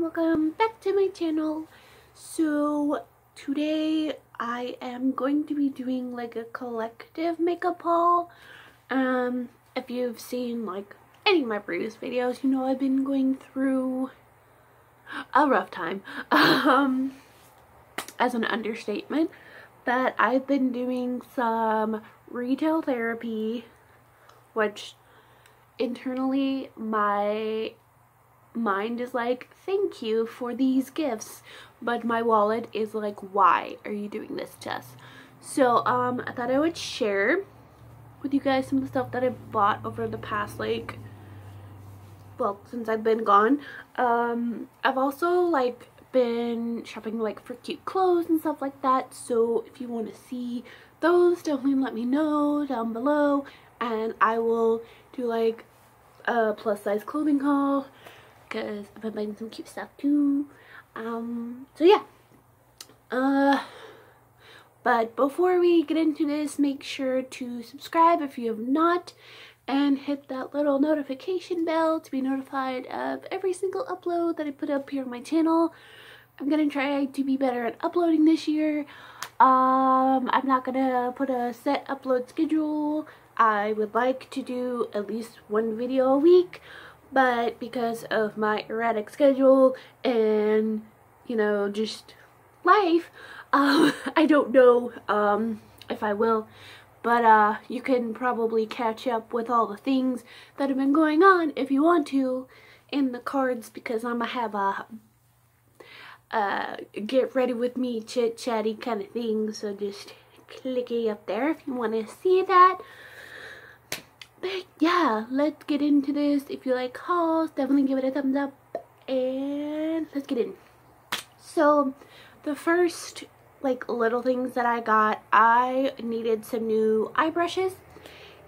Welcome back to my channel. So today I am going to be doing like a collective makeup haul. If you've seen like any of my previous videos, you know I've been going through a rough time, as an understatement, but I've been doing some retail therapy, which internally my mind is like, thank you for these gifts, but my wallet is like, why are you doing this to us? So I thought I would share with you guys some of the stuff that I bought over the past, like, well, since I've been gone. I've also like been shopping like for cute clothes and stuff like that, so if you want to see those, definitely let me know down below and I will do like a plus size clothing haul, because I've been buying some cute stuff too. So yeah, but before we get into this, make sure to subscribe if you have not, and hit that little notification bell to be notified of every single upload that I put up here on my channel. I'm gonna try to be better at uploading this year. I'm not gonna put a set upload schedule. I would like to do at least one video a week, but because of my erratic schedule and, you know, just life, I don't know if I will, but you can probably catch up with all the things that have been going on if you want to in the cards, because I'm gonna have a get ready with me chit chatty kind of thing, so just clicky up there if you want to see that. But yeah, let's get into this. If you like hauls, definitely give it a thumbs up, and let's get in. So the first like little things that I got, I needed some new eye brushes,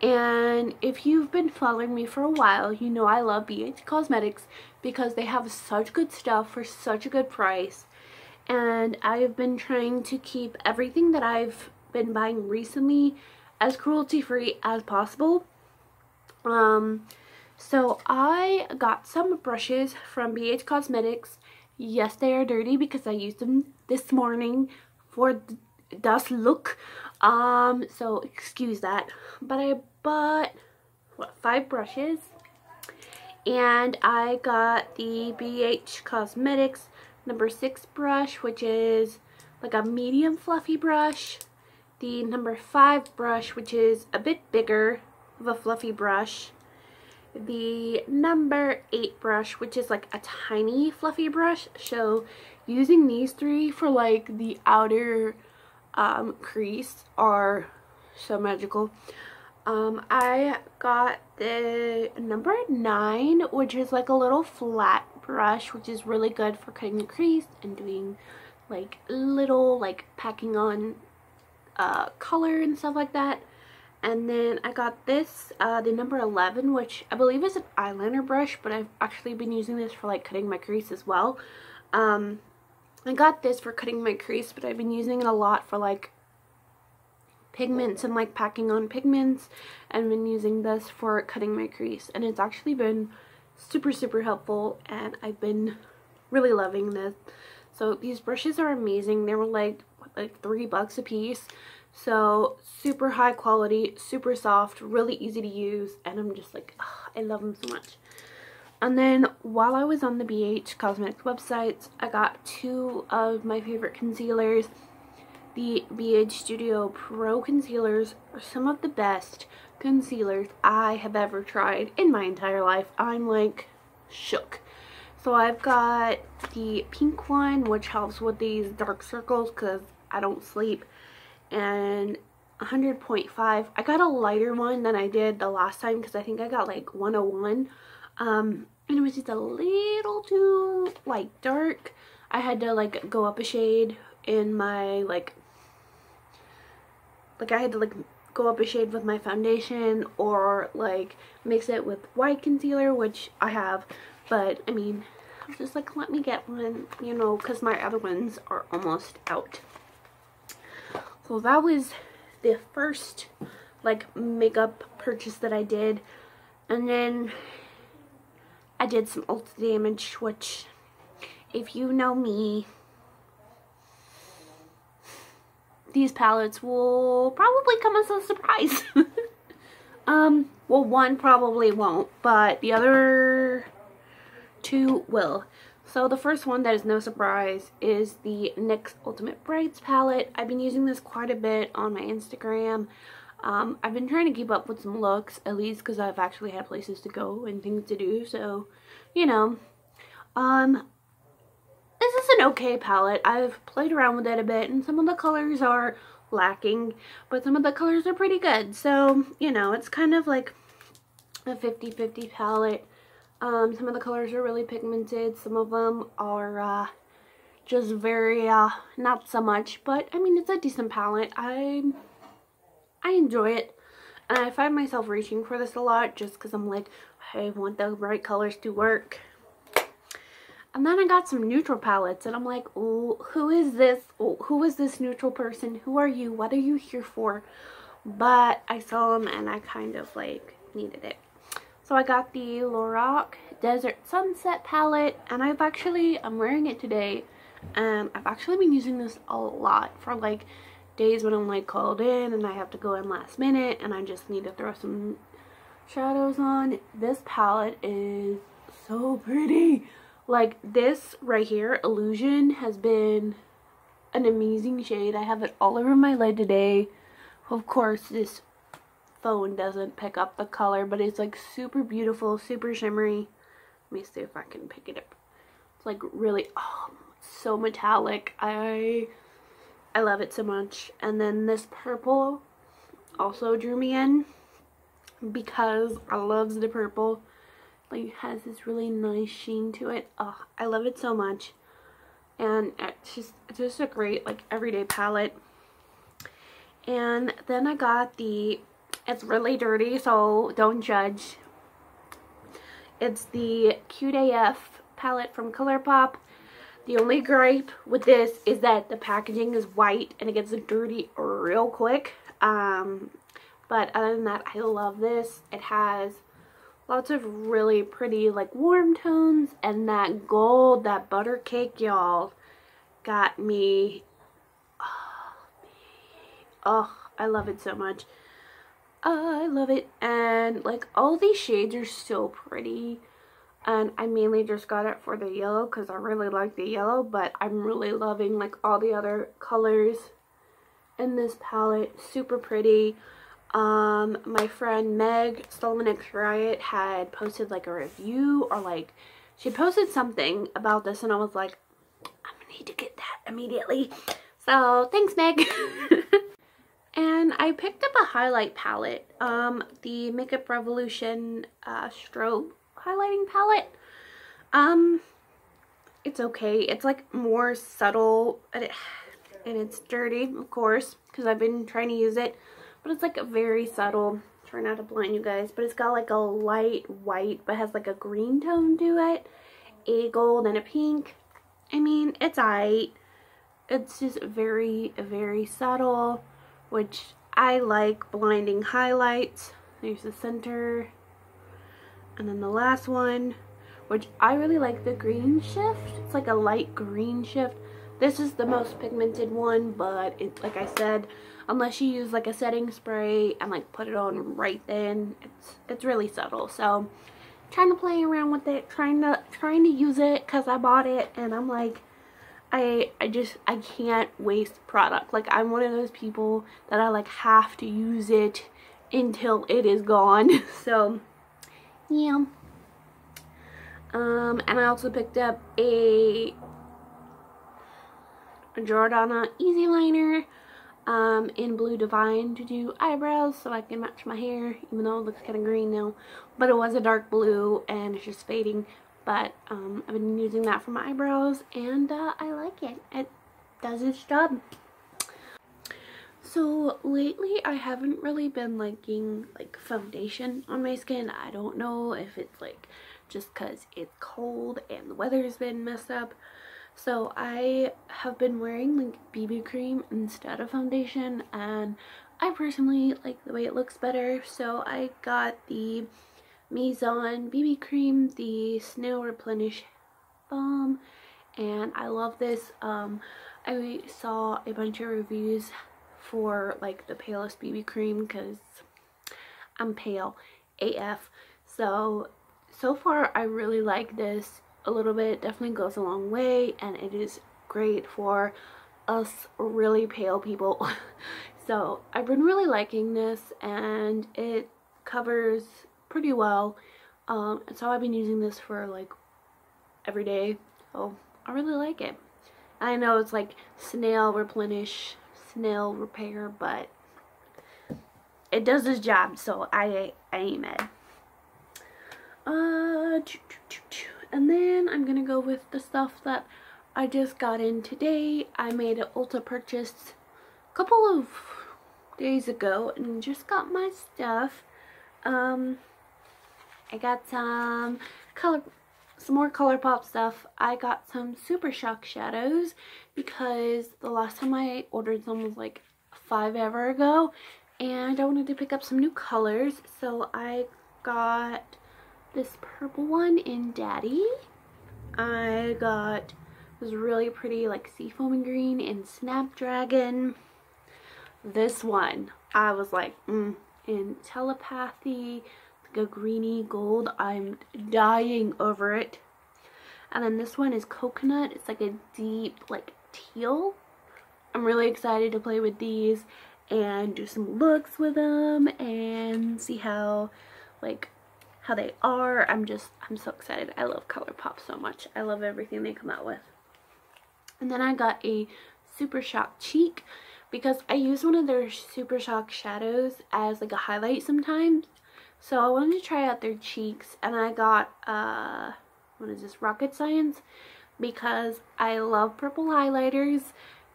and if you've been following me for a while, you know I love BH Cosmetics because they have such good stuff for such a good price, and I've been trying to keep everything that I've been buying recently as cruelty free as possible. So I got some brushes from BH Cosmetics. Yes, they are dirty because I used them this morning for this look. So excuse that. But I bought, what, 5 brushes. And I got the BH Cosmetics number 6 brush, which is like a medium fluffy brush. The number 5 brush, which is a bit bigger of a fluffy brush. The number 8 brush, which is like a tiny fluffy brush. So using these 3 for like the outer crease are so magical. I got the number 9, which is like a little flat brush, which is really good for cutting the crease and doing like little like packing on color and stuff like that. And then I got this, the number 11, which I believe is an eyeliner brush, but I've actually been using this for like cutting my crease as well. I got this for cutting my crease, but I've been using it a lot for like pigments and like packing on pigments, and been using this for cutting my crease, and it's actually been super, super helpful, and I've been really loving this. So these brushes are amazing. They were like, what, like $3 a piece. So super high quality, super soft, really easy to use, and I'm just like, oh, I love them so much. And then while I was on the BH Cosmetics website, I got 2 of my favorite concealers. The BH Studio Pro concealers are some of the best concealers I have ever tried in my entire life. I'm like shook. So I've got the pink one, which helps with these dark circles because I don't sleep. And 100.5. I got a lighter one than I did the last time because I think I got like 101, and it was just a little too like dark. I had to like go up a shade in my like I had to like go up a shade with my foundation, or like mix it with white concealer, which I have, but I mean I was just like, let me get one, you know, because my other ones are almost out. So that was the first like makeup purchase that I did, and then I did some Ulta damage, which if you know me, these palettes will probably come as a surprise. Well, one probably won't, but the other two will. So the first one that is no surprise is the NYX Ultimate Brights palette. I've been using this quite a bit on my Instagram. I've been trying to keep up with some looks, at least because I've actually had places to go and things to do, so, you know. This is an okay palette. I've played around with it a bit, and some of the colors are lacking, but some of the colors are pretty good. So, you know, it's kind of like a 50-50 palette. Some of the colors are really pigmented. Some of them are just very, not so much. But, I mean, it's a decent palette. I enjoy it. And I find myself reaching for this a lot just because I'm like, I want the bright colors to work. And then I got some neutral palettes, and I'm like, oh, who is this? Oh, who is this neutral person? Who are you? What are you here for? But I saw them, and I kind of, like, needed it. So I got the Lorac Desert Sunset palette, and I've actually, I'm wearing it today, and I've actually been using this a lot for, like, days when I'm, like, called in, and I have to go in last minute, and I just need to throw some shadows on. This palette is so pretty. Like, this right here, Illusion, has been an amazing shade. I have it all over my lid today. Of course, this phone doesn't pick up the color, but it's, like, super beautiful, super shimmery. Let me see if I can pick it up. It's, like, really, oh, so metallic. I love it so much. And then this purple also drew me in because I love the purple. Like, has this really nice sheen to it. Oh, I love it so much, and it's just a great, like, everyday palette. And then I got the, it's really dirty, so don't judge, it's the Cute AF palette from Colourpop. The only gripe with this is that the packaging is white and it gets dirty real quick, but other than that, I love this. It has lots of really pretty, like, warm tones, and that gold, that butter cake, y'all, got me. Oh, I love it so much. I love it. And, like, all these shades are so pretty, and I mainly just got it for the yellow because I really like the yellow, but I'm really loving, like, all the other colors in this palette. Super pretty. My friend Meg Solonix Riot had posted, like, a review, or, like, she posted something about this, and I was like, I'm gonna need to get that immediately. So, thanks, Meg. And I picked up a highlight palette, the Makeup Revolution Strobe highlighting palette. It's okay. It's, like, more subtle, and it's dirty, of course, because I've been trying to use it. But it's, like, a very subtle, try not to blind you guys, but it's got, like, a light white, but has, like, a green tone to it, a gold, and a pink. I mean, it's aight. It's just very, very subtle, which I like blinding highlights. There's the center. And then the last one, which I really like the green shift. It's, like, a light green shift. This is the most pigmented one, but it's, like I said, unless you use, like, a setting spray and, like, put it on right then, it's really subtle. So, trying to play around with it, trying to use it, because I bought it, and I'm like, I can't waste product. Like, I'm one of those people that I, like, have to use it until it is gone. So, yeah. And I also picked up a Jordana Easy Liner in Blue Divine to do eyebrows, so I can match my hair, even though it looks kind of green now, but it was a dark blue and it's just fading. But I've been using that for my eyebrows, and I like it. It does its job. So lately I haven't really been liking, like, foundation on my skin. I don't know if it's, like, just because it's cold and the weather's been messed up. So I have been wearing, like, BB cream instead of foundation, and I personally like the way it looks better, so I got the Maison BB cream, the Snow Replenish balm, and I love this. I saw a bunch of reviews for like the palest BB cream because I'm pale AF, so far I really like this a little bit. It definitely goes a long way, and it is great for us really pale people. So I've been really liking this, and it covers pretty well. So I've been using this for like every day, so I really like it. I know it's like snail replenish, snail repair, but it does its job, so I ain't mad. And then I'm gonna go with the stuff that I just got in today. I made an Ulta purchase a couple of days ago and just got my stuff. I got some more Colourpop stuff. I got some Super Shock shadows because the last time I ordered them was like 5 ever ago, and I wanted to pick up some new colors, so I got this purple one in Daddy. I got this really pretty like seafoam and green in Snapdragon. This one I was like, in Telepathy, the greeny gold, I'm dying over it. And then this one is Coconut. It's like a deep like teal. I'm really excited to play with these and do some looks with them and see how like how they are. I'm so excited. I love Colourpop so much. I love everything they come out with. And then I got a Super Shock Cheek because I use one of their Super Shock shadows as like a highlight sometimes. So I wanted to try out their cheeks, and I got, what is this, Rocket Science, because I love purple highlighters,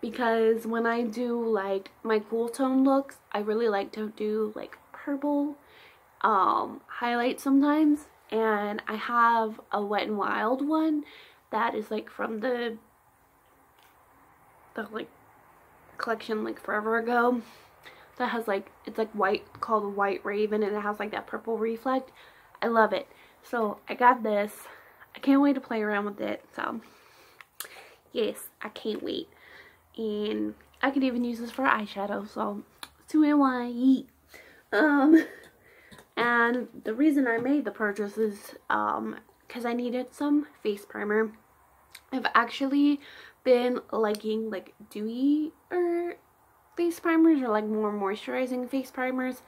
because when I do like my cool tone looks, I really like to do like purple highlights sometimes. And I have a Wet n' Wild one that is like from the like collection like forever ago that has like, it's like white, called White Raven, and it has like that purple reflect. I love it. So I got this. I can't wait to play around with it. So yes, I can't wait. And I could even use this for eyeshadow, so 2NY. And the reason I made the purchase is because I needed some face primer. I've actually been liking like dewier face primers, or like more moisturizing face primers.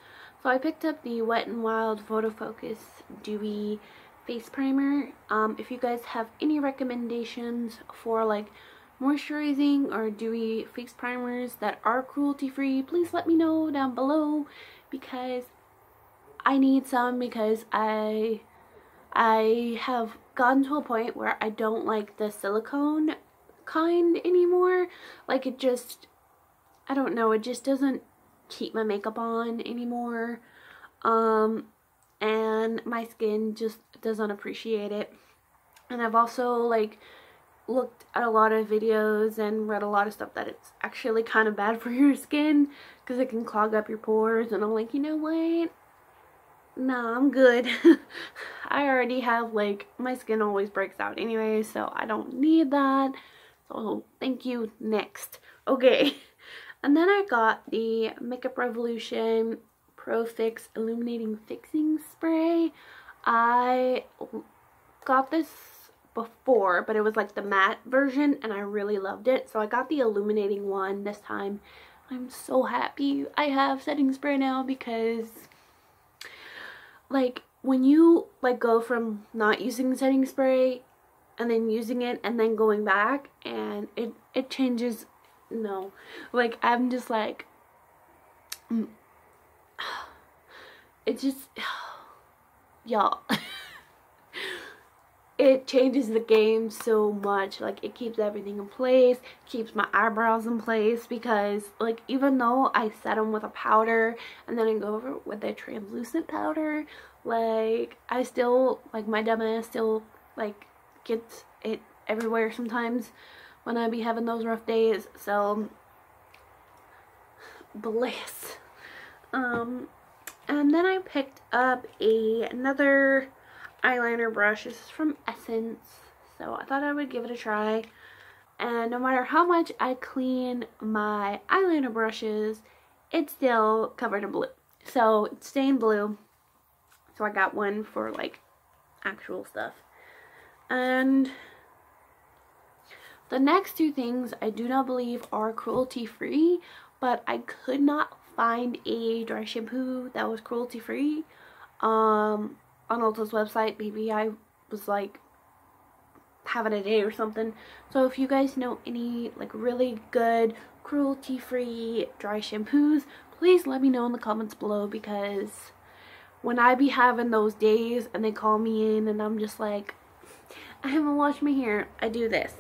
So I picked up the Wet n' Wild Photo Focus Dewy Face Primer. If you guys have any recommendations for like moisturizing or dewy face primers that are cruelty free, please let me know down below, because I need some, because I have gotten to a point where I don't like the silicone kind anymore. Like, it just, I don't know, it just doesn't keep my makeup on anymore, and my skin just doesn't appreciate it. And I've also like looked at a lot of videos and read a lot of stuff that it's actually kind of bad for your skin because it can clog up your pores, and I'm like, you know what, nah, I'm good. I already have like, my skin always breaks out anyway, so I don't need that. So thank you, next. Okay. And then I got the Makeup Revolution Pro Fix Illuminating Fixing Spray. I got this before, but it was like the matte version, and I really loved it. So I got the illuminating one this time. I'm so happy I have setting spray now, because like, when you like go from not using setting spray and then using it and then going back, and it changes. No, like, I'm just like, it just, y'all, it changes the game so much. Like, it keeps everything in place, keeps my eyebrows in place, because like, even though I set them with a powder and then I go over with a translucent powder, like, I still, like, my dumbass still like gets it everywhere sometimes when I be having those rough days. So bless. And then I picked up another eyeliner brush. This is from Essence, so I thought I would give it a try. And no matter how much I clean my eyeliner brushes, it's still covered in blue. So it's stained blue. So I got one for like actual stuff. And the next two things I do not believe are cruelty free, but I could not find a dry shampoo that was cruelty free on Ulta's website. Maybe I was like having a day or something. So if you guys know any like really good cruelty free dry shampoos, please let me know in the comments below, because when I be having those days and they call me in and I'm just like, I haven't washed my hair, I do this.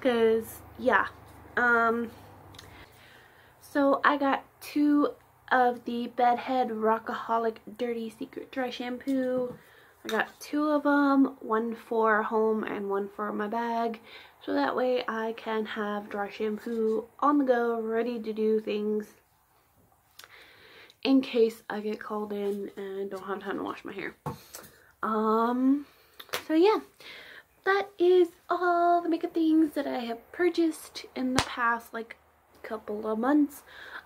Cause yeah. So I got two of the Bedhead Rockaholic Dirty Secret Dry Shampoo. I got two of them, one for home and one for my bag. So that way I can have dry shampoo on the go, ready to do things in case I get called in and don't have time to wash my hair. So yeah, that is all the makeup things that I have purchased in the past like couple of months.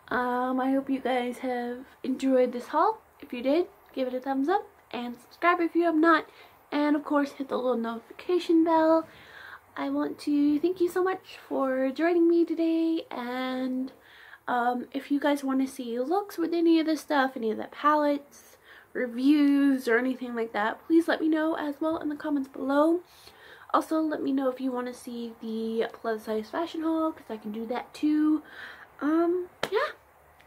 I hope you guys have enjoyed this haul. If you did, give it a thumbs up and subscribe if you have not, and of course hit the little notification bell. I want to thank you so much for joining me today, and if you guys want to see looks with any of this stuff, any of the palettes, reviews, or anything like that, please let me know as well in the comments below. Also, let me know if you want to see the plus size fashion haul, because I can do that too. Yeah,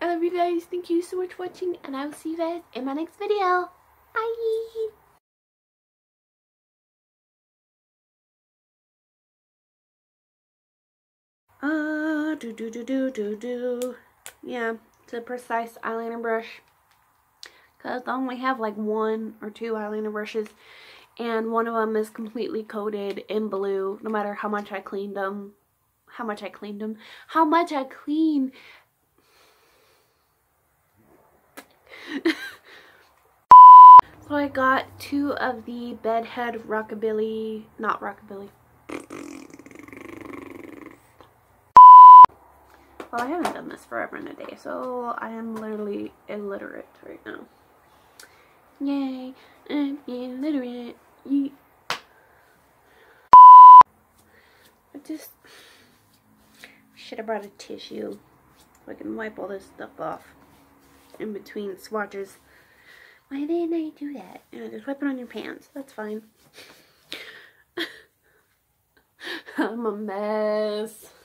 I love you guys. Thank you so much for watching, and I will see you guys in my next video. Bye! Yeah, it's a precise eyeliner brush, because I only have like one or two eyeliner brushes, and one of them is completely coated in blue no matter how much I cleaned them. So I got two of the Bedhead Rockabilly, not Rockabilly. Well, I haven't done this forever and a day, so I am literally illiterate right now. Yay, I'm illiterate. Yeet. I just should have brought a tissue so I can wipe all this stuff off in between swatches. Why didn't I do that? Yeah, just wipe it on your pants. That's fine. I'm a mess.